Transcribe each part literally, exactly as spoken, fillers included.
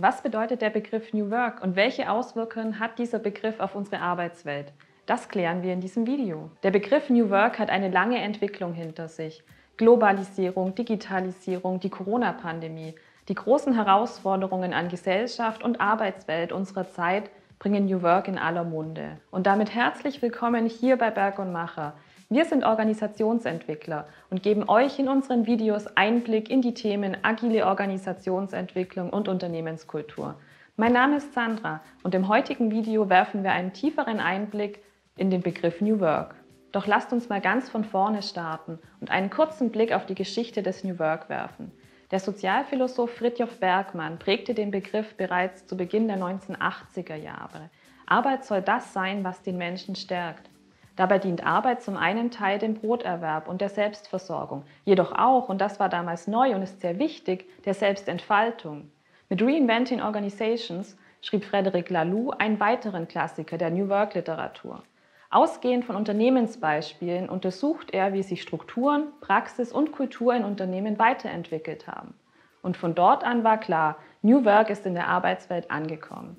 Was bedeutet der Begriff New Work und welche Auswirkungen hat dieser Begriff auf unsere Arbeitswelt? Das klären wir in diesem Video. Der Begriff New Work hat eine lange Entwicklung hinter sich. Globalisierung, Digitalisierung, die Corona-Pandemie, die großen Herausforderungen an Gesellschaft und Arbeitswelt unserer Zeit bringen New Work in aller Munde. Und damit herzlich willkommen hier bei Berg und Macher. Wir sind Organisationsentwickler und geben euch in unseren Videos Einblick in die Themen agile Organisationsentwicklung und Unternehmenskultur. Mein Name ist Sandra und im heutigen Video werfen wir einen tieferen Einblick in den Begriff New Work. Doch lasst uns mal ganz von vorne starten und einen kurzen Blick auf die Geschichte des New Work werfen. Der Sozialphilosoph Frithjof Bergmann prägte den Begriff bereits zu Beginn der neunzehnhundertachtziger Jahre. Arbeit soll das sein, was den Menschen stärkt. Dabei dient Arbeit zum einen Teil dem Broterwerb und der Selbstversorgung, jedoch auch, und das war damals neu und ist sehr wichtig, der Selbstentfaltung. Mit Reinventing Organizations schrieb Frederic Laloux einen weiteren Klassiker der New Work-Literatur. Ausgehend von Unternehmensbeispielen untersucht er, wie sich Strukturen, Praxis und Kultur in Unternehmen weiterentwickelt haben. Und von dort an war klar, New Work ist in der Arbeitswelt angekommen.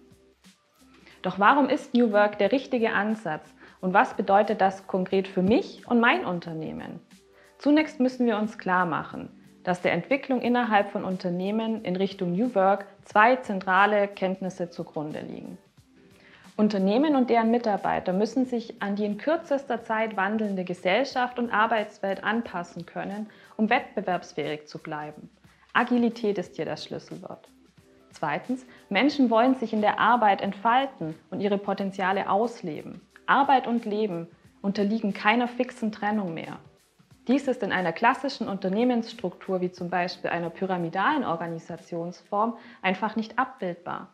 Doch warum ist New Work der richtige Ansatz? Und was bedeutet das konkret für mich und mein Unternehmen? Zunächst müssen wir uns klar machen, dass der Entwicklung innerhalb von Unternehmen in Richtung New Work zwei zentrale Kenntnisse zugrunde liegen. Unternehmen und deren Mitarbeiter müssen sich an die in kürzester Zeit wandelnde Gesellschaft und Arbeitswelt anpassen können, um wettbewerbsfähig zu bleiben. Agilität ist hier das Schlüsselwort. Zweitens, Menschen wollen sich in der Arbeit entfalten und ihre Potenziale ausleben. Arbeit und Leben unterliegen keiner fixen Trennung mehr. Dies ist in einer klassischen Unternehmensstruktur, wie zum Beispiel einer pyramidalen Organisationsform, einfach nicht abbildbar.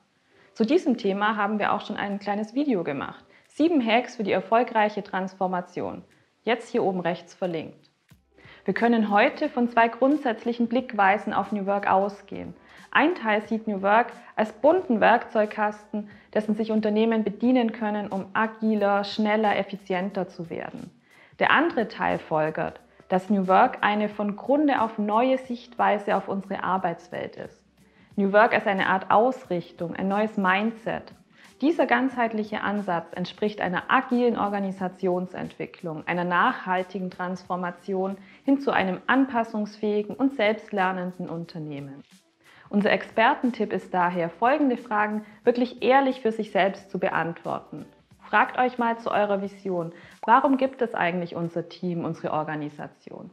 Zu diesem Thema haben wir auch schon ein kleines Video gemacht. Sieben Hacks für die erfolgreiche Transformation. Jetzt hier oben rechts verlinkt. Wir können heute von zwei grundsätzlichen Blickweisen auf New Work ausgehen. Ein Teil sieht New Work als bunten Werkzeugkasten, dessen sich Unternehmen bedienen können, um agiler, schneller, effizienter zu werden. Der andere Teil folgert, dass New Work eine von Grunde auf neue Sichtweise auf unsere Arbeitswelt ist. New Work ist eine Art Ausrichtung, ein neues Mindset. Dieser ganzheitliche Ansatz entspricht einer agilen Organisationsentwicklung, einer nachhaltigen Transformation hin zu einem anpassungsfähigen und selbstlernenden Unternehmen. Unser Expertentipp ist daher, folgende Fragen wirklich ehrlich für sich selbst zu beantworten. Fragt euch mal zu eurer Vision, warum gibt es eigentlich unser Team, unsere Organisation?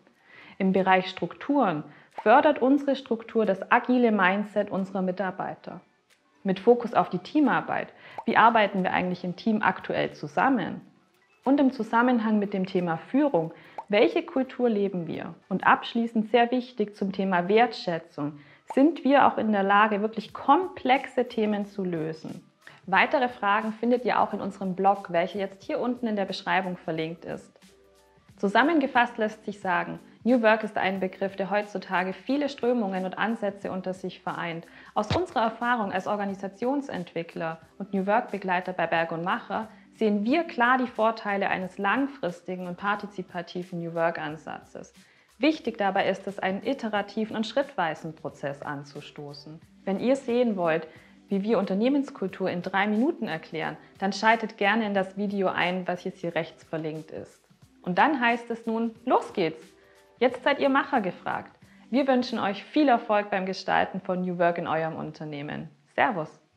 Im Bereich Strukturen fördert unsere Struktur das agile Mindset unserer Mitarbeiter. Mit Fokus auf die Teamarbeit, wie arbeiten wir eigentlich im Team aktuell zusammen? Und im Zusammenhang mit dem Thema Führung, welche Kultur leben wir? Und abschließend sehr wichtig zum Thema Wertschätzung, sind wir auch in der Lage, wirklich komplexe Themen zu lösen? Weitere Fragen findet ihr auch in unserem Blog, welcher jetzt hier unten in der Beschreibung verlinkt ist. Zusammengefasst lässt sich sagen, New Work ist ein Begriff, der heutzutage viele Strömungen und Ansätze unter sich vereint. Aus unserer Erfahrung als Organisationsentwickler und New Work-Begleiter bei Berg und Macher sehen wir klar die Vorteile eines langfristigen und partizipativen New Work-Ansatzes. Wichtig dabei ist es, einen iterativen und schrittweisen Prozess anzustoßen. Wenn ihr sehen wollt, wie wir Unternehmenskultur in drei Minuten erklären, dann schaltet gerne in das Video ein, was jetzt hier rechts verlinkt ist. Und dann heißt es nun, los geht's! Jetzt seid ihr Macher gefragt. Wir wünschen euch viel Erfolg beim Gestalten von New Work in eurem Unternehmen. Servus!